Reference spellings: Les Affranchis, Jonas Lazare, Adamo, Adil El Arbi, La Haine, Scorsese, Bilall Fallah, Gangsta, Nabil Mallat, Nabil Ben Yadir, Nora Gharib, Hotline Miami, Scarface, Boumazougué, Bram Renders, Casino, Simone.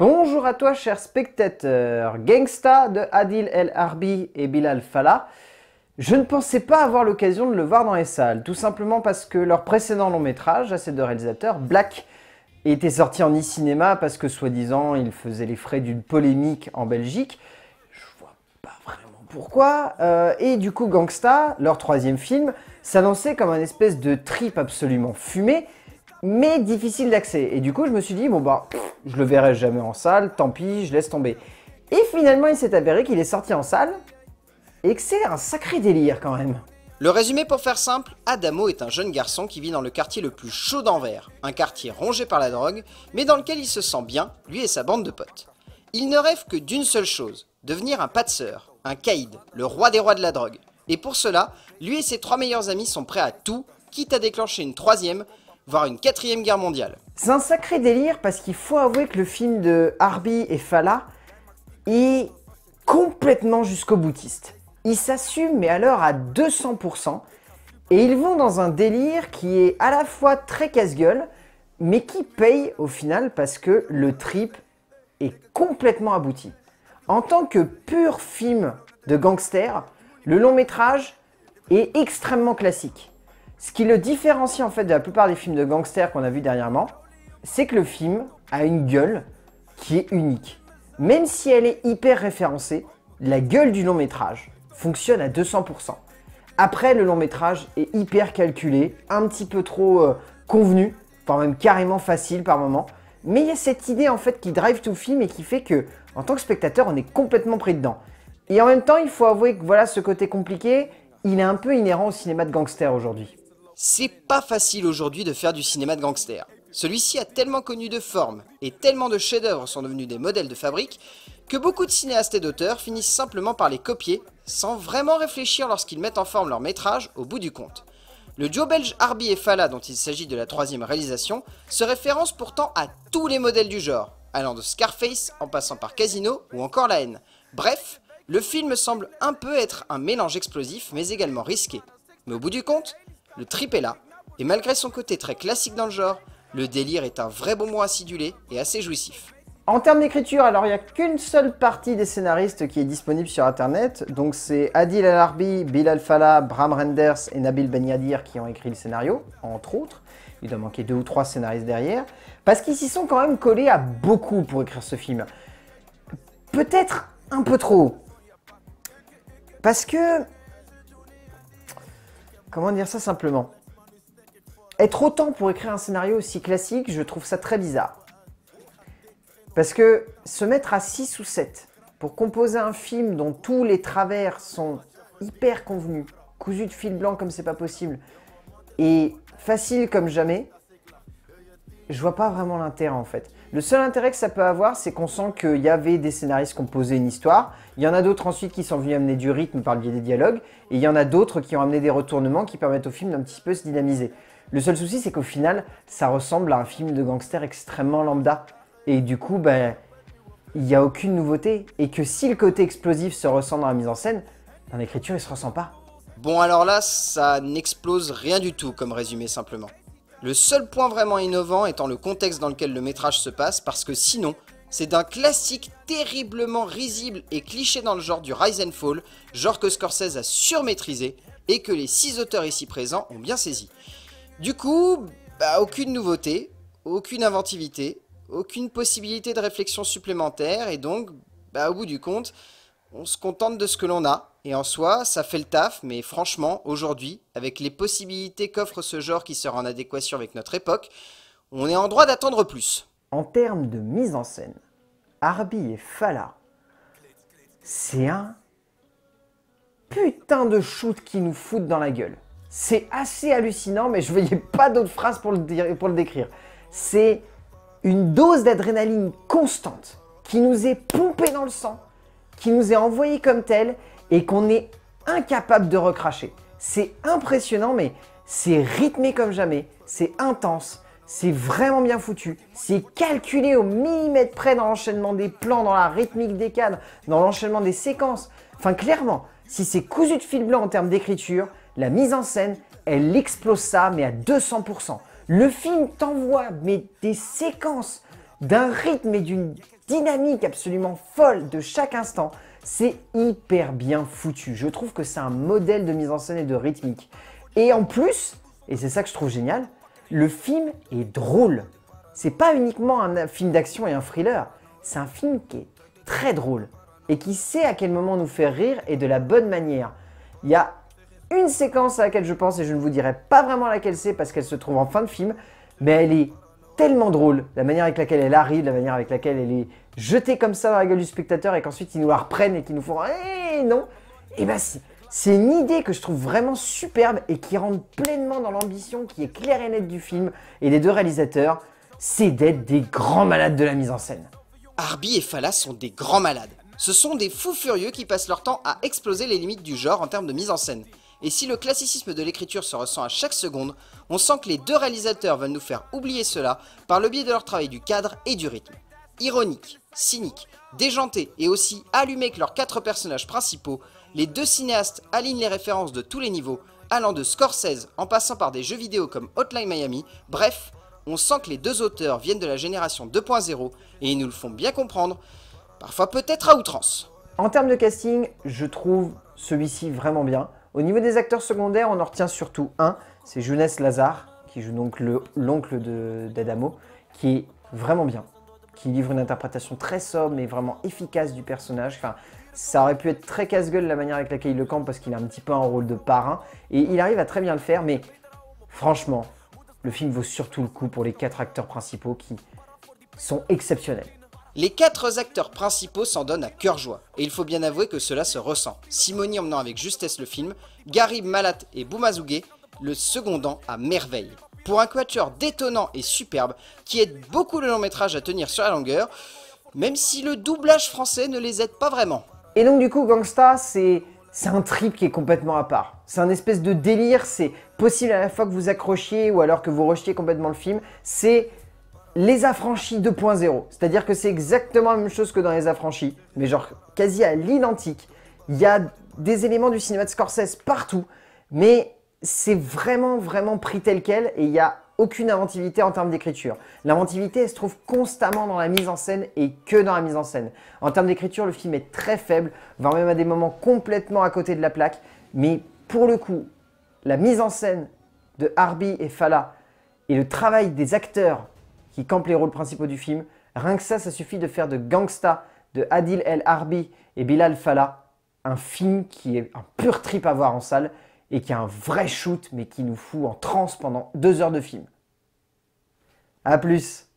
Bonjour à toi chers spectateurs, Gangsta de Adil El Arbi et Bilall Fallah. Je ne pensais pas avoir l'occasion de le voir dans les salles, tout simplement parce que leur précédent long métrage, à ces deux réalisateurs, Black, était sorti en e-cinéma parce que soi-disant il faisait les frais d'une polémique en Belgique. Je vois pas vraiment pourquoi. Et du coup Gangsta, leur troisième film, s'annonçait comme un espèce de trip absolument fumé, mais difficile d'accès. Et du coup je me suis dit, bon bah, je le verrai jamais en salle, tant pis, je laisse tomber. Et finalement il s'est avéré qu'il est sorti en salle, et que c'est un sacré délire quand même. Le résumé pour faire simple, Adamo est un jeune garçon qui vit dans le quartier le plus chaud d'Anvers, un quartier rongé par la drogue, mais dans lequel il se sent bien, lui et sa bande de potes. Il ne rêve que d'une seule chose, devenir un patseur, un caïd, le roi des rois de la drogue. Et pour cela, lui et ses trois meilleurs amis sont prêts à tout, quitte à déclencher une troisième, voire une quatrième guerre mondiale. C'est un sacré délire parce qu'il faut avouer que le film de Arbi et Fallah est complètement jusqu'au boutiste. Ils s'assument mais alors à 200% et ils vont dans un délire qui est à la fois très casse-gueule mais qui paye au final parce que le trip est complètement abouti. En tant que pur film de gangster, le long métrage est extrêmement classique. Ce qui le différencie en fait de la plupart des films de gangsters qu'on a vus dernièrement, c'est que le film a une gueule qui est unique. Même si elle est hyper référencée, la gueule du long métrage fonctionne à 200%. Après, le long métrage est hyper calculé, un petit peu trop convenu, voire même carrément facile par moment. Mais il y a cette idée en fait qui drive tout le film et qui fait que, en tant que spectateur, on est complètement pris dedans. Et en même temps, il faut avouer que voilà, ce côté compliqué, il est un peu inhérent au cinéma de gangster aujourd'hui. C'est pas facile aujourd'hui de faire du cinéma de gangster. Celui-ci a tellement connu de formes et tellement de chefs-d'œuvre sont devenus des modèles de fabrique que beaucoup de cinéastes et d'auteurs finissent simplement par les copier sans vraiment réfléchir lorsqu'ils mettent en forme leur métrage au bout du compte. Le duo belge Arbi et Fallah dont il s'agit de la troisième réalisation se référence pourtant à tous les modèles du genre, allant de Scarface en passant par Casino ou encore La Haine. Bref, le film semble un peu être un mélange explosif mais également risqué. Mais au bout du compte, le trip est là, et malgré son côté très classique dans le genre, le délire est un vrai bon mot acidulé et assez jouissif. En termes d'écriture, alors il n'y a qu'une seule partie des scénaristes qui est disponible sur internet, donc c'est Adil El Arbi, Bilall Fallah, Bram Renders et Nabil Ben Yadir qui ont écrit le scénario, entre autres. Il doit manquer 2 ou 3 scénaristes derrière, parce qu'ils s'y sont quand même collés à beaucoup pour écrire ce film. Peut-être un peu trop. Parce que... Comment dire ça simplement? Être autant pour écrire un scénario aussi classique, je trouve ça très bizarre. Parce que se mettre à 6 ou 7 pour composer un film dont tous les travers sont hyper convenus, cousus de fil blanc comme c'est pas possible, et facile comme jamais, je vois pas vraiment l'intérêt en fait. Le seul intérêt que ça peut avoir, c'est qu'on sent qu'il y avait des scénaristes qui ont posé une histoire, il y en a d'autres ensuite qui sont venus amener du rythme par le biais des dialogues, et il y en a d'autres qui ont amené des retournements qui permettent au film d'un petit peu se dynamiser. Le seul souci, c'est qu'au final, ça ressemble à un film de gangster extrêmement lambda. Et du coup, ben, il n'y a aucune nouveauté. Et que si le côté explosif se ressent dans la mise en scène, dans l'écriture, il ne se ressent pas. Bon, alors là, ça n'explose rien du tout, comme résumé simplement. Le seul point vraiment innovant étant le contexte dans lequel le métrage se passe, parce que sinon, c'est d'un classique terriblement risible et cliché dans le genre du Rise and Fall, genre que Scorsese a surmaîtrisé et que les 6 auteurs ici présents ont bien saisi. Du coup, bah, aucune nouveauté, aucune inventivité, aucune possibilité de réflexion supplémentaire et donc, bah, au bout du compte, on se contente de ce que l'on a. Et en soi, ça fait le taf, mais franchement, aujourd'hui, avec les possibilités qu'offre ce genre qui sera en adéquation avec notre époque, on est en droit d'attendre plus. En termes de mise en scène, Arbi et Fallah, c'est un putain de shoot qui nous foutent dans la gueule. C'est assez hallucinant, mais je ne voyais pas d'autres phrases pour le décrire. C'est une dose d'adrénaline constante qui nous est pompée dans le sang, qui nous est envoyée comme telle et qu'on est incapable de recracher. C'est impressionnant, mais c'est rythmé comme jamais, c'est intense, c'est vraiment bien foutu, c'est calculé au millimètre près dans l'enchaînement des plans, dans la rythmique des cadres, dans l'enchaînement des séquences. Enfin, clairement, si c'est cousu de fil blanc en termes d'écriture, la mise en scène, elle explose ça, mais à 200%. Le film t'envoie mais des séquences d'un rythme et d'une dynamique absolument folle de chaque instant. C'est hyper bien foutu. Je trouve que c'est un modèle de mise en scène et de rythmique. Et en plus, et c'est ça que je trouve génial, le film est drôle. C'est pas uniquement un film d'action et un thriller. C'est un film qui est très drôle et qui sait à quel moment nous faire rire et de la bonne manière. Il y a une séquence à laquelle je pense et je ne vous dirai pas vraiment laquelle c'est parce qu'elle se trouve en fin de film, mais elle est tellement drôle, la manière avec laquelle elle arrive, la manière avec laquelle elle est jetée comme ça dans la gueule du spectateur et qu'ensuite ils nous la reprennent et qu'ils nous font hey, « Eh non !» Et bien c'est une idée que je trouve vraiment superbe et qui rentre pleinement dans l'ambition qui est claire et nette du film et des deux réalisateurs, c'est d'être des grands malades de la mise en scène. Arbi et Fallah sont des grands malades. Ce sont des fous furieux qui passent leur temps à exploser les limites du genre en termes de mise en scène. Et si le classicisme de l'écriture se ressent à chaque seconde, on sent que les deux réalisateurs veulent nous faire oublier cela par le biais de leur travail du cadre et du rythme. Ironique, cynique, déjanté et aussi allumé que leurs quatre personnages principaux, les deux cinéastes alignent les références de tous les niveaux, allant de Scorsese en passant par des jeux vidéo comme Hotline Miami, bref, on sent que les deux auteurs viennent de la génération 2.0 et ils nous le font bien comprendre, parfois peut-être à outrance. En termes de casting, je trouve celui-ci vraiment bien. Au niveau des acteurs secondaires, on en retient surtout un, c'est Jonas Lazare, qui joue donc l'oncle d'Adamo, qui est vraiment bien, qui livre une interprétation très sobre mais vraiment efficace du personnage. Enfin, ça aurait pu être très casse-gueule la manière avec laquelle il le campe parce qu'il a un petit peu un rôle de parrain, et il arrive à très bien le faire, mais franchement, le film vaut surtout le coup pour les quatre acteurs principaux qui sont exceptionnels. Les quatre acteurs principaux s'en donnent à cœur joie, et il faut bien avouer que cela se ressent. Simone emmenant avec justesse le film, Gharib, Mallat et Boumazougué le secondant à merveille. Pour un quatuor détonnant et superbe, qui aide beaucoup le long métrage à tenir sur la longueur, même si le doublage français ne les aide pas vraiment. Et donc du coup, Gangsta, c'est un trip qui est complètement à part. C'est un espèce de délire, c'est possible à la fois que vous accrochiez ou alors que vous rejetiez complètement le film, c'est... Les Affranchis 2.0, c'est-à-dire que c'est exactement la même chose que dans Les Affranchis, mais genre quasi à l'identique. Il y a des éléments du cinéma de Scorsese partout, mais c'est vraiment pris tel quel et il n'y a aucune inventivité en termes d'écriture. L'inventivité, elle se trouve constamment dans la mise en scène et que dans la mise en scène. En termes d'écriture, le film est très faible, voire même à des moments complètement à côté de la plaque, mais pour le coup, la mise en scène de Arbi et Fallah et le travail des acteurs qui campent les rôles principaux du film, rien que ça, ça suffit de faire de Gangsta, de Adil El Arbi et Bilall Fallah un film qui est un pur trip à voir en salle et qui a un vrai shoot mais qui nous fout en transe pendant 2 heures de film. A plus.